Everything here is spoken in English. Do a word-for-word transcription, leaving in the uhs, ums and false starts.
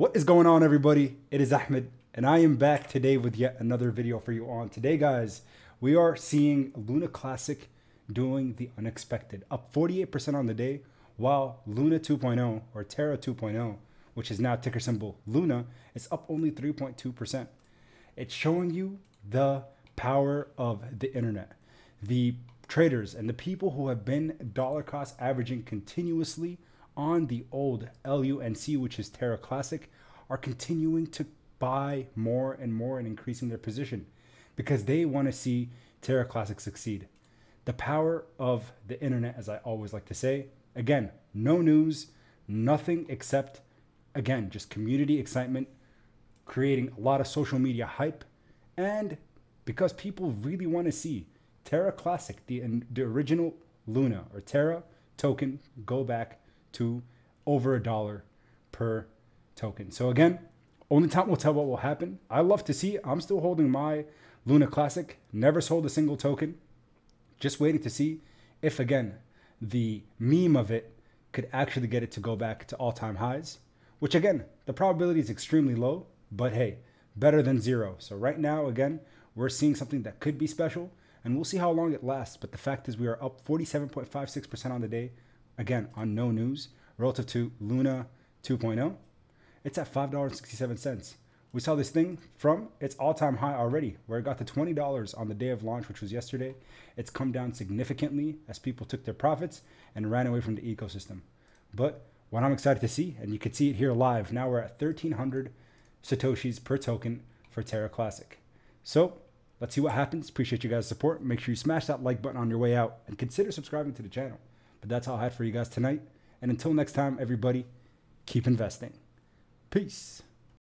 What is going on, everybody? It is Ahmed, and I am back today with yet another video for you. On today, guys, we are seeing Luna Classic doing the unexpected, up forty-eight percent on the day, while Luna two point oh or Terra two point oh, which is now ticker symbol Luna, is up only three point two percent. It's showing you the power of the internet. The traders and the people who have been dollar cost averaging continuously on the old LUNC, which is Terra Classic, are continuing to buy more and more and increasing their position because they want to see Terra Classic succeed. The power of the internet, as I always like to say. Again, no news, nothing except, again, just community excitement, creating a lot of social media hype, and because people really want to see Terra Classic, the, the original Luna or Terra token, go back to over a dollar per token. So again, only time will tell what will happen. I love to see. I'm still holding my Luna Classic, never sold a single token, just waiting to see if, again, the meme of it could actually get it to go back to all-time highs, which, again, the probability is extremely low, but hey, better than zero. So right now, again, we're seeing something that could be special, and we'll see how long it lasts. But the fact is we are up forty-seven point five six percent on the day, again, on no news, relative to Luna two point oh. It's at five dollars and sixty-seven cents. We saw this thing from its all-time high already, where it got to twenty dollars on the day of launch, which was yesterday. It's come down significantly as people took their profits and ran away from the ecosystem. But what I'm excited to see, and you can see it here live, now we're at thirteen hundred Satoshis per token for Terra Classic. So let's see what happens. Appreciate you guys' support. Make sure you smash that like button on your way out and consider subscribing to the channel. But that's all I had for you guys tonight. And until next time, everybody, keep investing. Peace.